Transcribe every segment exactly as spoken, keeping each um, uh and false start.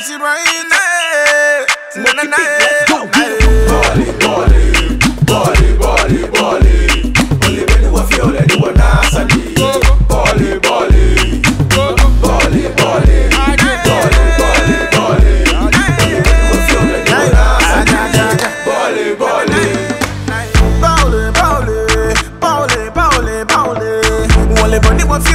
Fancy Brian. Let's go. Body, body, body, body, body. Only when you feel that you want to study. Body, body, body, body, body, body, body. Only when you feel that you want to study. Body, body, body, body, body, body. Only when you feel that you want to study. Body, body, body, body, body, body, body. Only when you feel that you want to study. Body, body.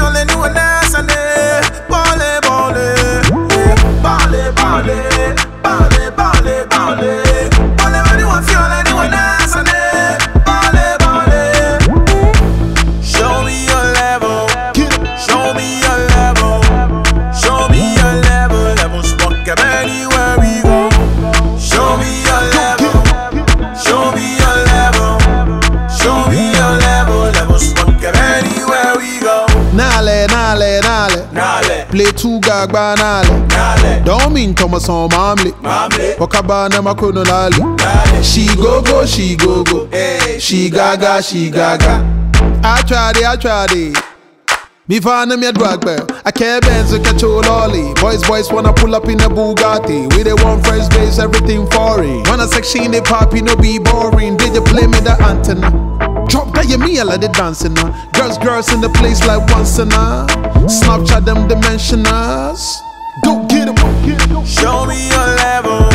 Show me your level. Show me your level. Show me your level. Levels walk up anywhere we go. Show me your level. Show me your level. Show me your level. Levels walk up anywhere we go. Nale, nale, nale. Nale. Play two gagba nale. Nale. Don't mean Thomas on mamle. Mamle. Okabana makono lali. Nale. She go go, she go go. Hey. She gaga, she gaga. I tried it, I tried it. Me van me a drag bear. I care Benz a catch all lolly. Boys, boys wanna pull up in a Bugatti. We they want fresh bass, everything foreign. Wanna section they poppy, no be boring. Did you play me the antenna? Drop that you me like the dancing now. Girls, girls in the place like once in a. Snapchat them dimensioners. Go get 'em, go get 'em. Show me your level.